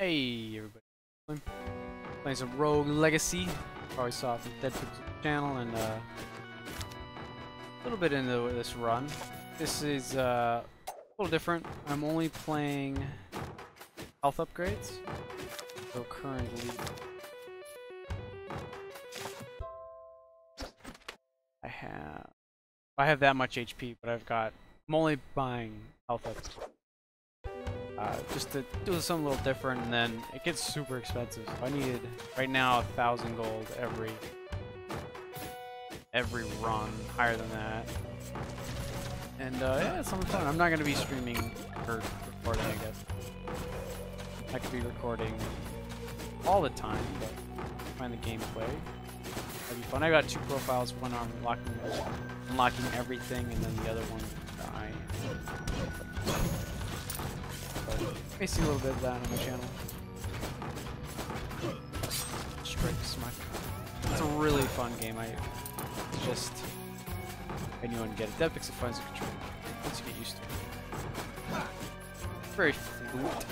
Hey everybody, playing some Rogue Legacy. Probably saw it from Dead Pixels channel and a little bit into this run. This is a little different. I'm only playing health upgrades. So currently I have that much HP, but I'm only buying health upgrades. Just to do something a little different, and then it gets super expensive. So I needed right now 1,000 gold every run, higher than that. And yeah, it's something fun. I'm not gonna be streaming or recording, I guess. I could be recording all the time, but find the gameplay. That'd be fun. I got two profiles, one on unlocking everything, and then the other one dying. I see a little bit of that on my channel. Strike smite. It's a really fun game. Anyone can get it. Dead Pixel finds the control once you get used to it. Very fluid.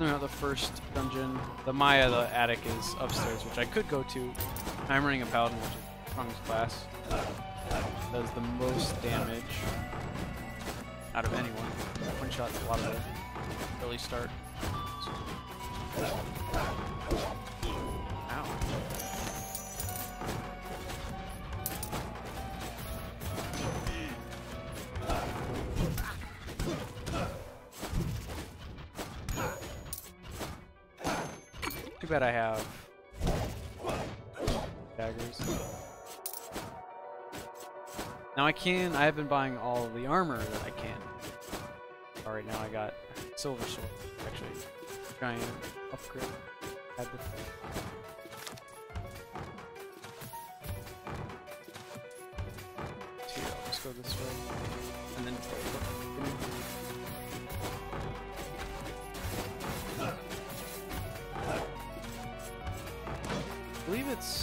No, the first dungeon, the Maya, the attic is upstairs, which I could go to. I'm running a paladin, which is the strongest class. Does the most damage out of anyone. One shot's a lot of it. Early start. Ow. Too bad I have daggers. Now I have been buying all of the armor that I can. Alright, now I got silver sword, actually. Giant upgrade. Had the two, let's go this way. And then I believe it's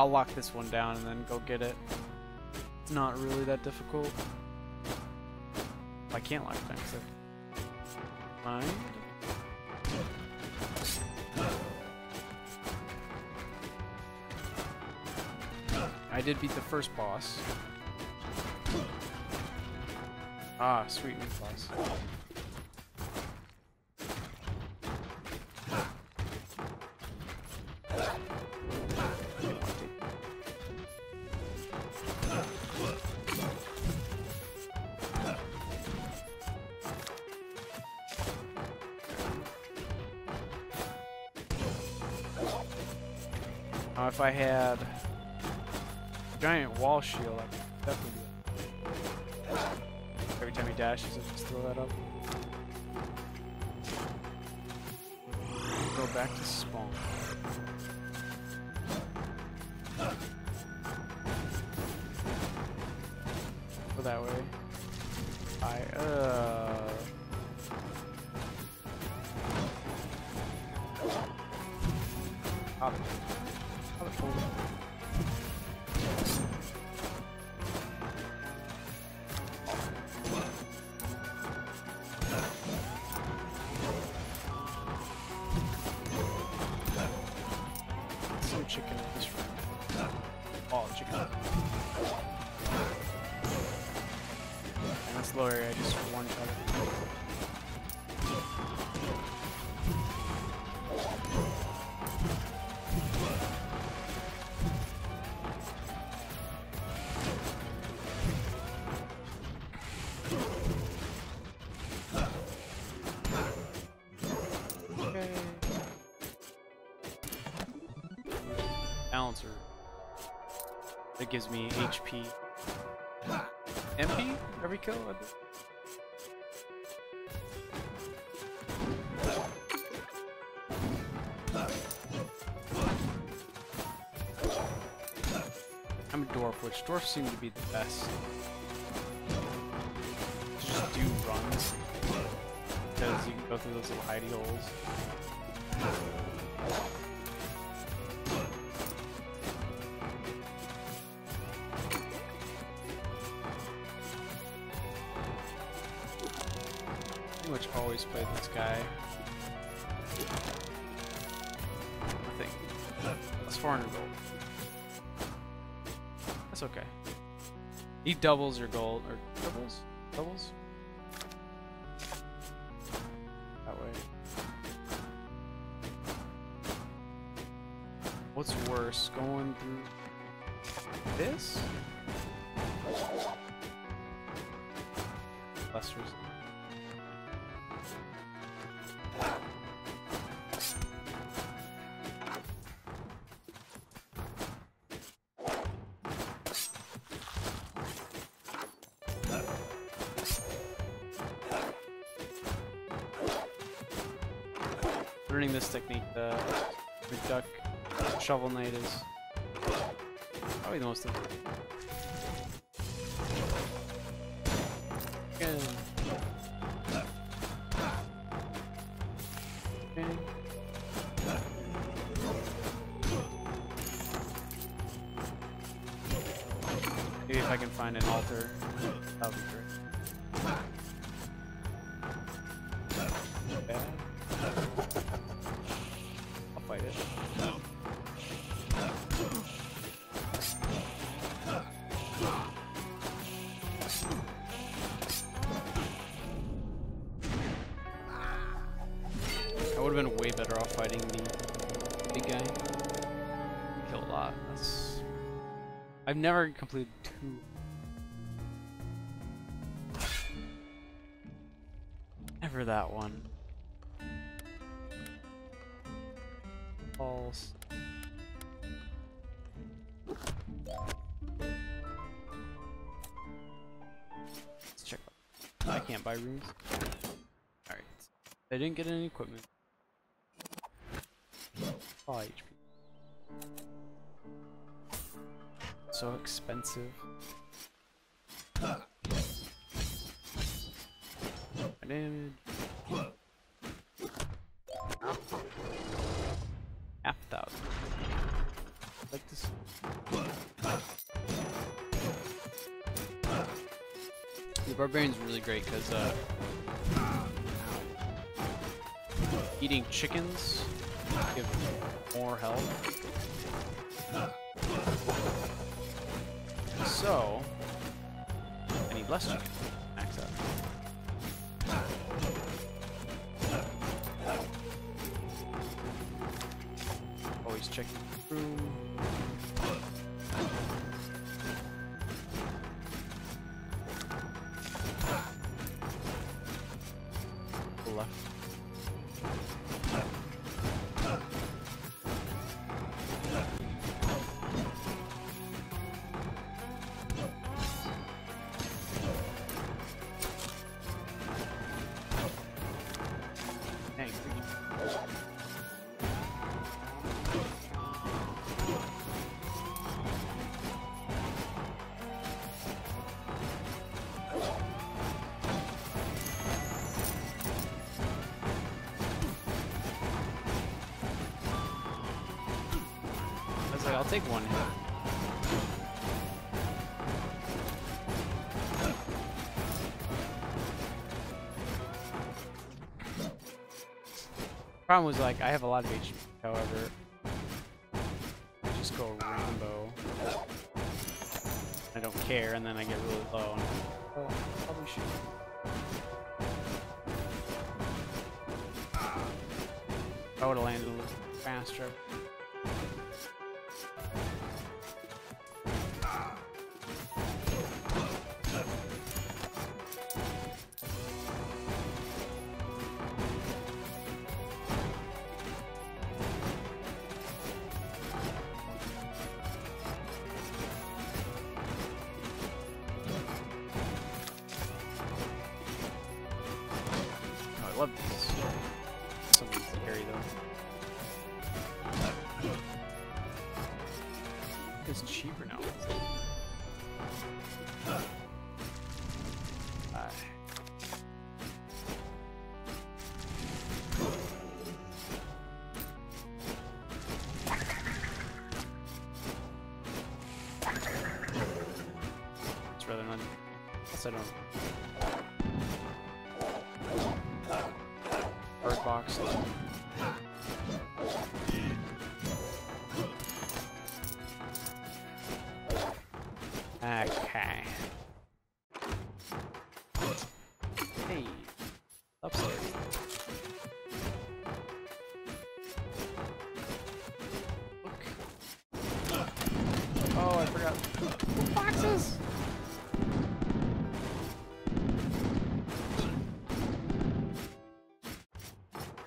I'll lock this one down and then go get it. It's not really that difficult. I can't lock it down because I mind. I did beat the first boss. Ah, sweet new boss. If I had a giant wall shield, I could definitely do it. Every time he dashes, I just throw that up. Go back to spawn. Go that way. Pop it. Some chicken in this room. All chicken. That's Lori, I just one-shot it. Balancer that gives me HP, MP every kill. I'm a dwarf, which dwarfs seem to be the best. Just do runs, because you can go through those little hidey holes. Pretty much always play this guy. I think. That's 400 gold. That's okay. He doubles your gold, or doubles? Doubles? That way. What's worse, going through this? Less resistance. Learning this technique, the duck Shovel Knight is probably the most important. Okay. Okay. Maybe if I can find an altar, that'll be great. I would have been way better off fighting the big guy. Kill a lot. That's... I've never completed two. Never that one. False. Let's check. I can't buy runes. Alright. I didn't get any equipment. Oh, HP. So expensive. Damage. $5,000. Like this. The barbarian's really great because eating chickens give more health. So I need less chicken. Max out. Always check through. I'll take one hit. Problem was, like, I have a lot of HP, however, I just go Rambo. I don't care, and then I get really low. Oh, probably should. I would have landed a little faster. I love this. Something scary though. It's cheaper now. I don't. Bird box. Okay. Hey. Upstairs. Look. Oh, I forgot. Boxes!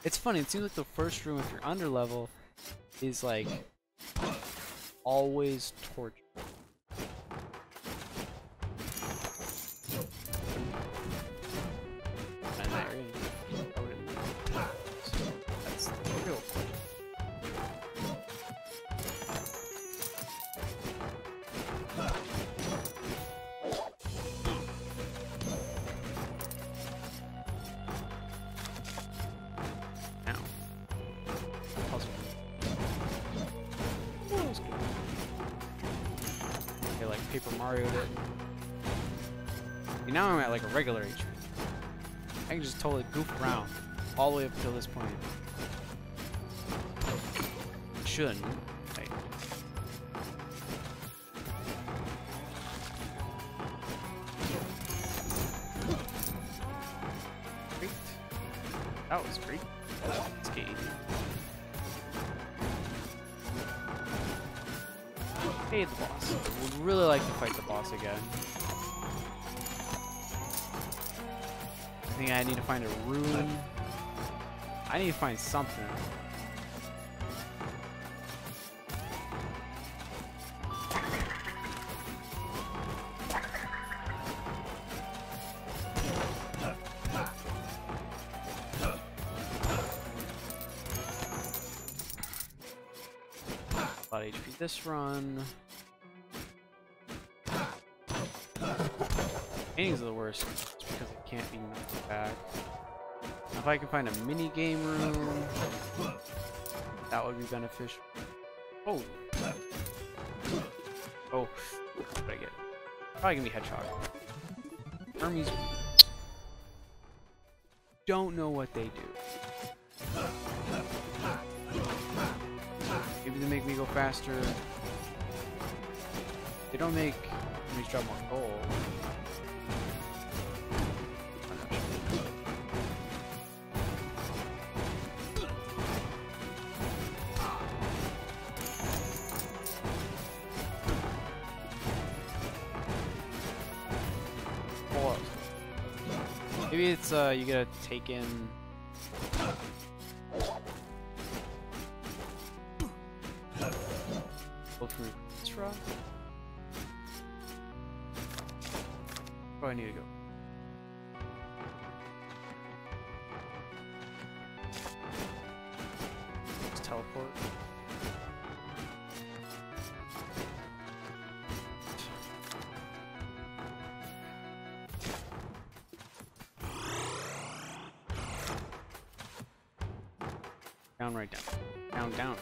It's funny, it seems like the first room, if you're under level, is like always torture. Paper Mario did. And now I'm at like a regular HP. I can just totally goof around all the way up until this point. Shouldn't. Right. Great. That was great. It's gay. Hey, the boss. I would really like to fight the boss again. I think I need to find a room. I need to find something. A lot of HP this run. Paintings are the worst just because it can't be knocked back. If I can find a mini game room, that would be beneficial. Oh! Oh, what did I get? Probably gonna be hedgehog. Hermes. Don't know what they do. Maybe they make me go faster. They don't make me drop more gold. Or maybe it's you gotta take in. Oh, I need to go. Just teleport. Down, right, down. Down, down, right.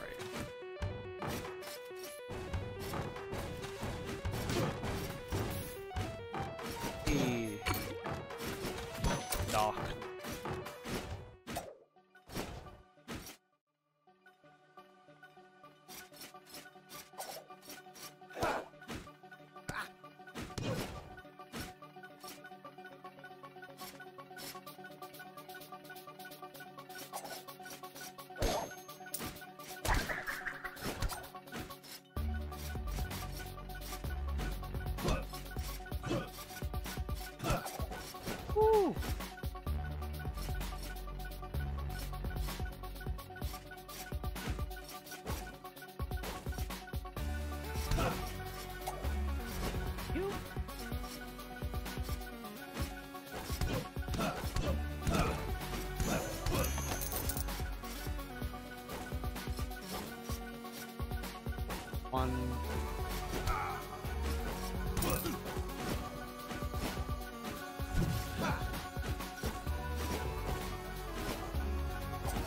One.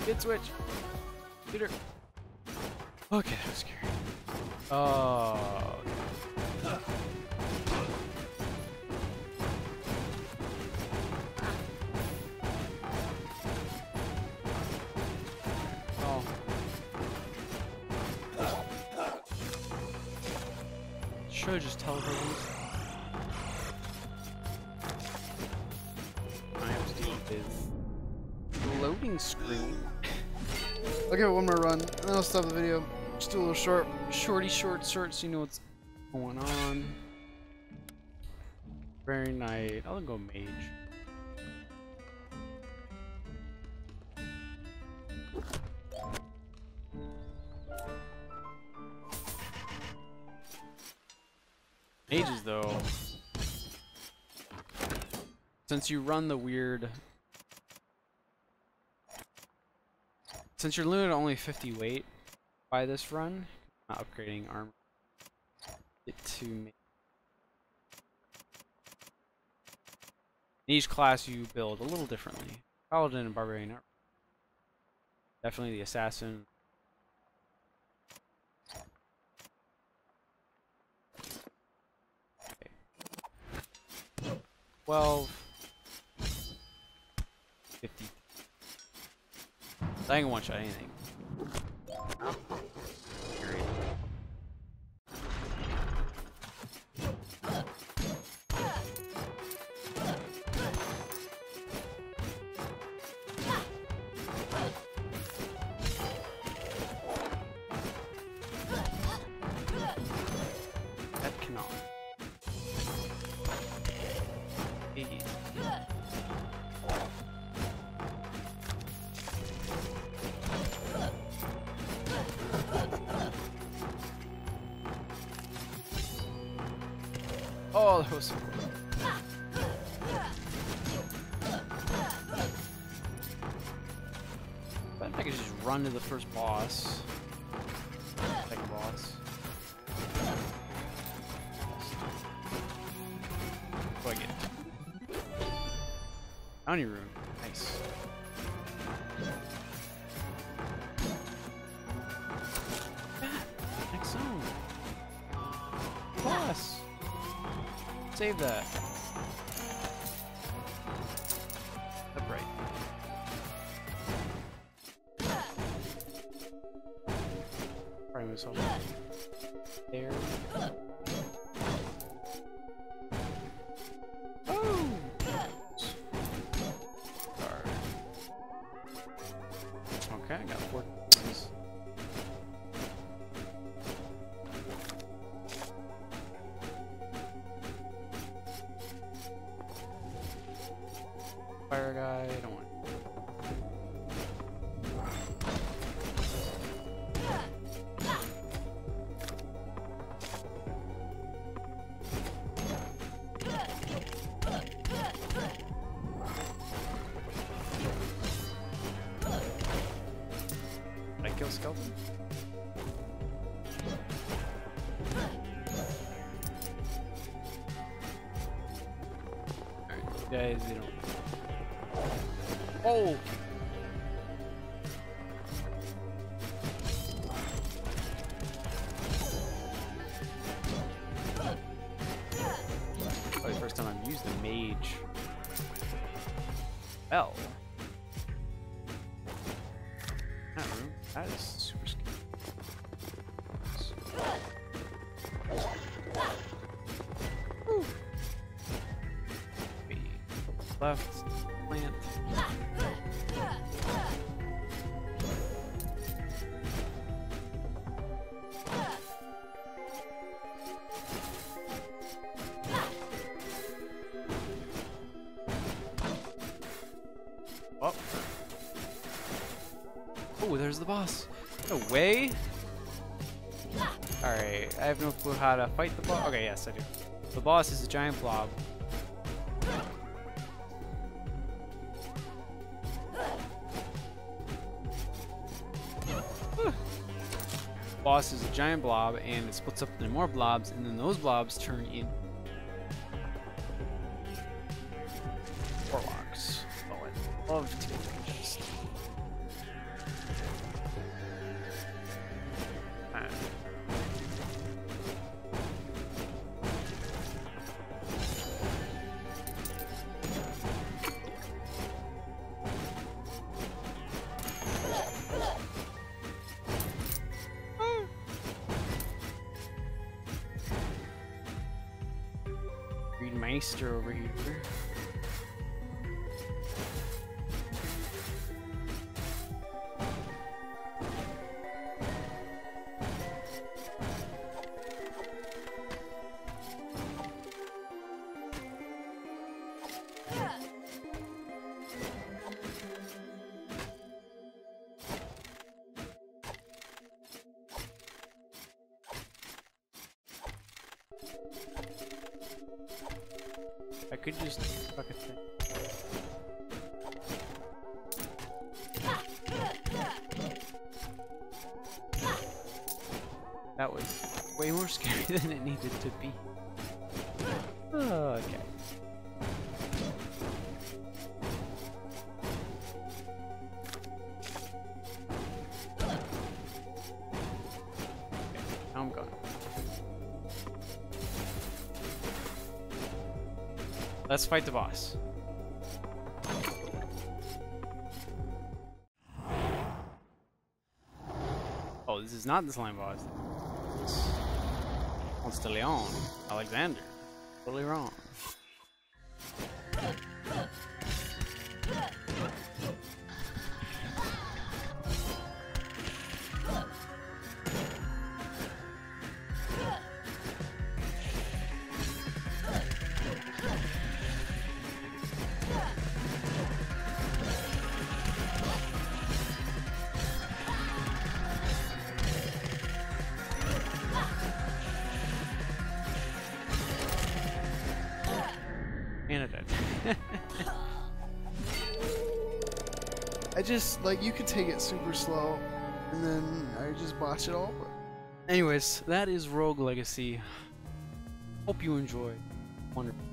Good switch. Shooter. Okay, that was scary. Oh. should have just teleported. I have to deal with this loading screen. I'll give it one more run, and then I'll stop the video. Just do a little short, so you know what's going on. Very nice. I'll go mage. Mages, though, since you run the weird, since you're limited to only 50 weight by this run, not upgrading armor. Get to mage. In each class, you build a little differently. Paladin and Barbarian, definitely the Assassin. Okay. 12, 50. I can one shot anything. Oh, that was so cool. But I could just run to the first boss. Second boss. What do I get? Bounty room. Nice. Next zone. Boss. Save that. Upright. Probably move something. There. Oh! Okay, I got 4 points. Fire guy, I don't want it. I kill skeleton. Alright, guys, they don't. Oh! Probably the first time I've used the mage. Well. That is super scary. Woo. Left. Plant. Oh. Oh, there's the boss. No way. Alright, I have no clue how to fight the boss. Okay, yes, I do. The boss is a giant blob. Boss is a giant blob, and it splits up into more blobs, and then those blobs turn in warlocks. Oh, I love to just Meister over here. I could just fuck a thing. That was way more scary than it needed to be. Oh, okay. Let's fight the boss. Oh, this is not the slime boss. It's Ponce de Leon, Alexander. Totally wrong. I just, like, you could take it super slow, and then I just botch it all. Anyways, that is Rogue Legacy. Hope you enjoy. Wonderful.